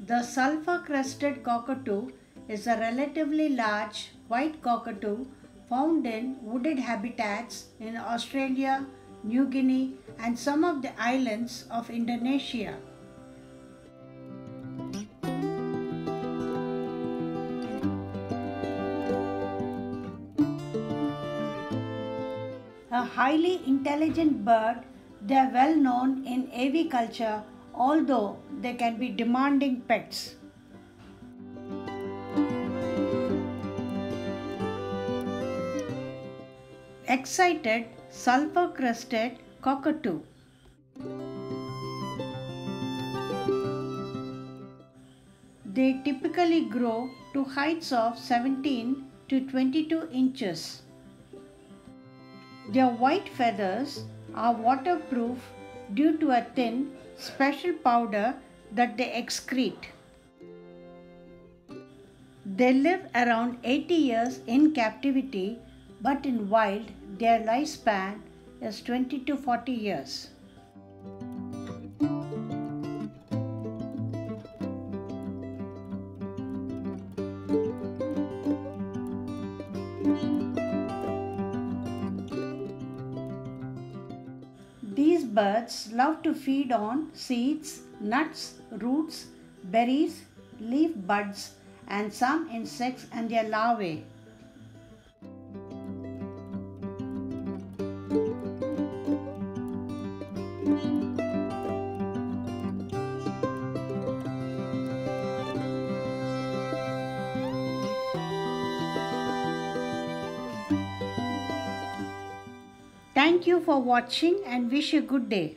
The sulphur crested cockatoo is a relatively large white cockatoo found in wooded habitats in Australia, New Guinea, and some of the islands of Indonesia. A highly intelligent bird, they are well known in aviculture, although they can be demanding pets. Excited sulphur crested cockatoo. They typically grow to heights of 17 to 22 inches. Their white feathers are waterproof due to a thin special powder that they excrete. They live around 80 years in captivity, but in wild their lifespan is 20 to 40 years. These birds love to feed on seeds, nuts, roots, berries, leaf buds, and some insects and their larvae. Thank you for watching and wish you a good day.